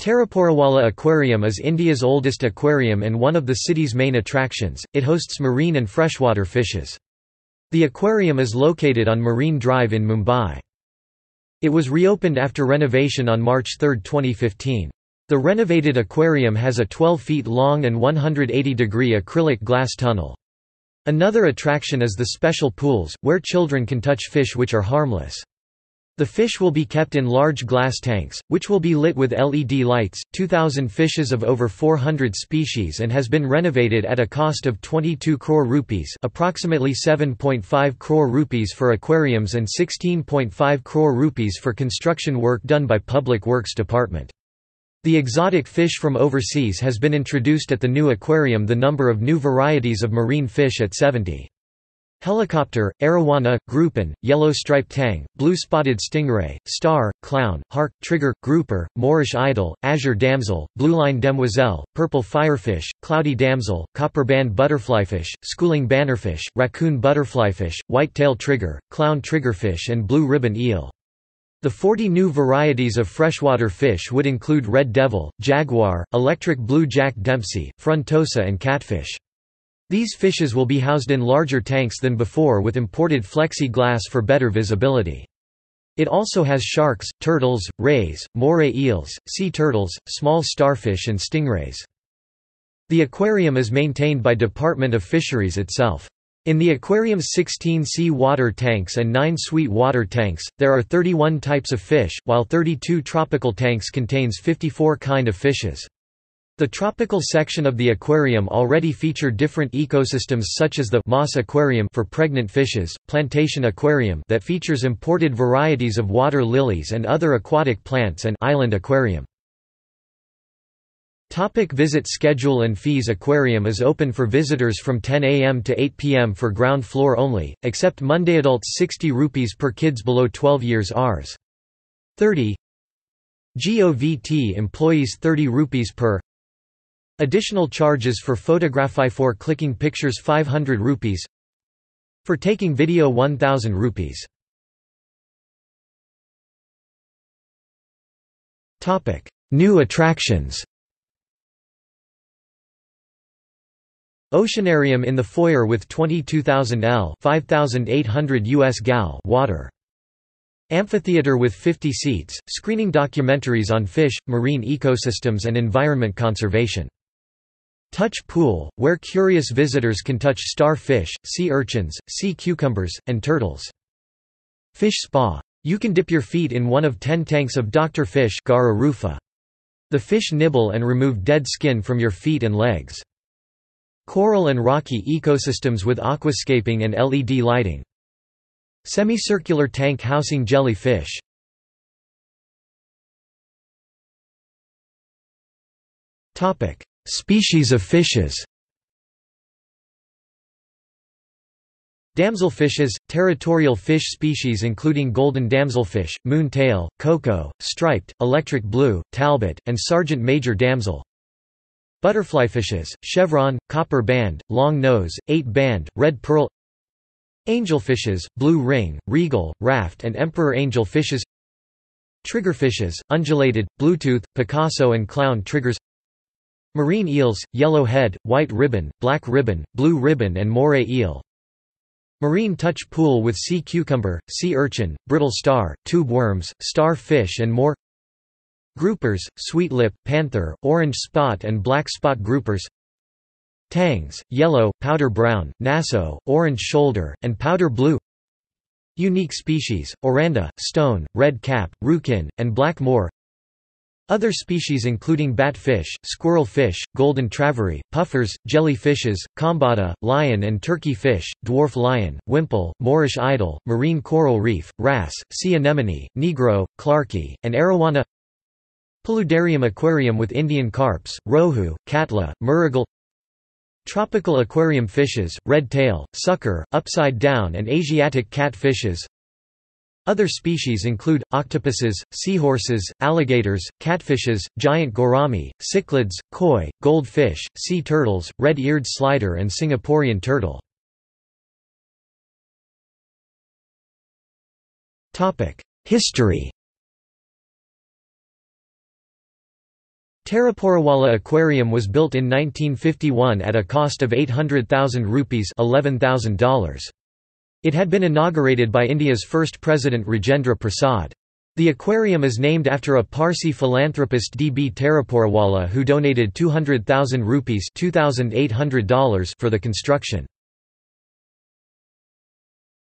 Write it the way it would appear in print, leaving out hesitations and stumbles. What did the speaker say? Taraporewala Aquarium is India's oldest aquarium and one of the city's main attractions. It hosts marine and freshwater fishes. The aquarium is located on Marine Drive in Mumbai. It was reopened after renovation on March 3, 2015. The renovated aquarium has a 12 feet long and 180-degree acrylic glass tunnel. Another attraction is the special pools, where children can touch fish which are harmless. The fish will be kept in large glass tanks, which will be lit with LED lights. 2,000 fishes of over 400 species and has been renovated at a cost of 22 crore rupees, approximately 7.5 crore rupees for aquariums and 16.5 crore rupees for construction work done by Public Works Department. The exotic fish from overseas has been introduced at the new aquarium. The number of new varieties of marine fish at 70. Helicopter, Arowana, groupen, yellow-striped tang, blue-spotted stingray, star, clown, hark, trigger, grouper, Moorish idol, azure damsel, blueline demoiselle, purple firefish, cloudy damsel, copperband butterflyfish, schooling bannerfish, raccoon butterflyfish, whitetail trigger, clown triggerfish and blue ribbon eel. The 40 new varieties of freshwater fish would include red devil, jaguar, electric blue Jack Dempsey, frontosa and catfish. These fishes will be housed in larger tanks than before with imported flexi-glass for better visibility. It also has sharks, turtles, rays, moray eels, sea turtles, small starfish and stingrays. The aquarium is maintained by Department of Fisheries itself. In the aquarium's 16 sea-water tanks and 9 sweet-water tanks, there are 31 types of fish, while 32 tropical tanks contains 54 kinds of fishes. The tropical section of the aquarium already feature different ecosystems such as the Moss Aquarium for pregnant fishes, Plantation Aquarium that features imported varieties of water lilies and other aquatic plants and Island Aquarium. Topic visit schedule and fees. Aquarium is open for visitors from 10 a.m. to 8 p.m. for ground floor only, except Monday. Adults 60 rupees per, kids below 12 years Rs. 30. GOVT employees 30 rupees per. Additional charges for photography: for clicking pictures 500 rupees, for taking video 1000 rupees. Topic: New attractions. Oceanarium in the foyer with 22,000 L (5,800 US gal) water. Amphitheater with 50 seats, screening documentaries on fish, marine ecosystems and environment conservation. Touch pool, where curious visitors can touch starfish, sea urchins, sea cucumbers, and turtles. Fish spa. You can dip your feet in one of 10 tanks of Dr. Fish Garra Rufa. The fish nibble and remove dead skin from your feet and legs. Coral and rocky ecosystems with aquascaping and LED lighting. Semicircular tank housing jellyfish. Topic: Species of fishes. Damselfishes, territorial fish species including golden damselfish, moontail, coco, striped, electric blue, talbot, and sergeant major damsel. Butterflyfishes, chevron, copper band, long nose, 8-band, red pearl. Angelfishes, blue ring, regal, raft and emperor angelfishes. Triggerfishes, undulated, bluetooth, Picasso and clown triggers. Marine eels, yellow head, white ribbon, black ribbon, blue ribbon and moray eel. Marine touch pool with sea cucumber, sea urchin, brittle star, tube worms, starfish and more. Groupers, sweetlip, panther, orange spot and black spot groupers. Tangs, yellow, powder brown, naso, orange shoulder, and powder blue. Unique species, oranda, stone, red cap, rukin, and black moor. Other species including batfish, squirrel fish, golden travory, puffers, jellyfishes, combata, lion and turkey fish, dwarf lion, wimple, Moorish idol, marine coral reef, wrasse, sea anemone, negro, clarkie, and arowana. Paludarium aquarium with Indian carps, rohu, katla, murigal. Tropical aquarium fishes, red tail, sucker, upside down and Asiatic catfishes. Other species include octopuses, seahorses, alligators, catfishes, giant gourami, cichlids, koi, goldfish, sea turtles, red-eared slider and Singaporean turtle. History. Taraporewala Aquarium was built in 1951 at a cost of 800,000 rupees $11,000. It had been inaugurated by India's first president Rajendra Prasad. The aquarium is named after a Parsi philanthropist D. B. Taraporewala who donated 200,000 rupees $2,800 for the construction.